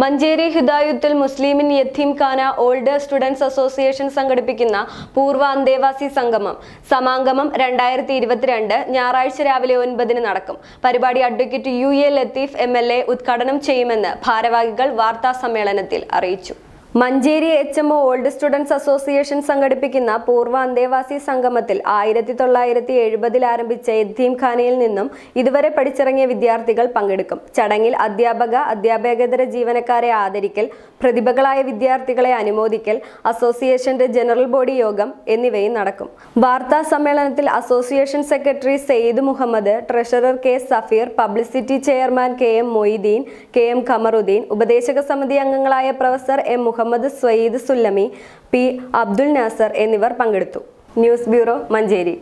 Manjeri Hidayathul Muslimeen യതീംഖാന older students association സംഘടിപ്പിക്കുന്ന പൂർവ്വ അന്തേവാസി സംഗമം സമാഗമം 2022 ഞായറാഴ്ച രാവിലെ 9-ന് നടക്കും. പരിപാടി അഡ്വക്കേറ്റ് യുഎ ലത്തീഫ് എംഎൽഎ ഉദ്ഘാടനം ചെയ്യുമെന്ന് ഭാരവാഹികൾ വാർത്താ സമ്മേളനത്തിൽ അറിയിച്ചു. Manjeri HMO old students association സംഘടിപ്പിക്കുന്ന പൂർവ്വ അന്തേവാസി സംഗമത്തിൽ 1970 ആരംഭിച്ച യതീംഖാനയിൽ നിന്നും ഇതുവരെ പഠിച്ചിറങ്ങിയ വിദ്യാർത്ഥികൾ പങ്കെടുക്കും. ചടങ്ങിൽ അധ്യാപകേതര ജീവനക്കാരെ ആദരിക്കൽ, പ്രതിഭകളായ വിദ്യാർത്ഥികളെ അനുമോദിക്കൽ, അസോസിയേഷന്റെ ജനറൽ ബോഡി യോഗം എന്നിവയും നടക്കും. വാർത്താ സമ്മേളനത്തിൽ association secretary Syed Muhammad, treasurer K Safeer, publicity chairman KM Moideen, KM Khamaruddin, ഉപദേശക സമിതി അംഗങ്ങളായ professor M Muhammad Swayeed Sullami, P Abdul Nasar എന്നിവർ പങ്കെടുത്തു. News bureau, Manjeri.